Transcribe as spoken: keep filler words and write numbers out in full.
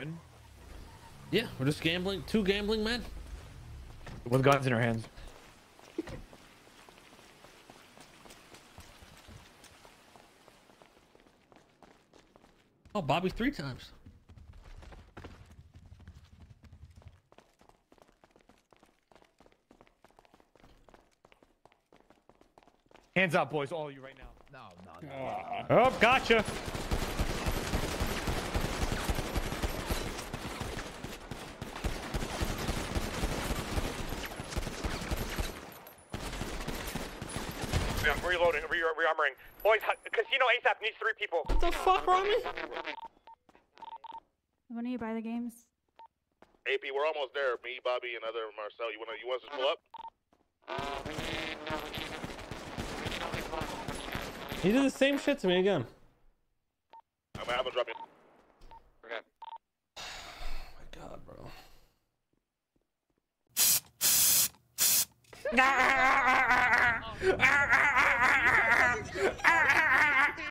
Good. Yeah, we're just gambling. Two gambling men with guns in our hands. Oh, Bobby three times. Hands up, boys, all of you right now. No, no, no. no, no. Oh, gotcha. I'm reloading, re rearmoring. Boys, because you know ASAP needs three people. What the fuck, Rami? When do you buy the games? A P, we're almost there. Me, Bobby, and other Marcel. You wanna, you want us to pull up? He did the same shit to me again. I'm gonna have him drop in. Okay. Oh my god, bro. Ah, ah, ah, ah, ah, ah.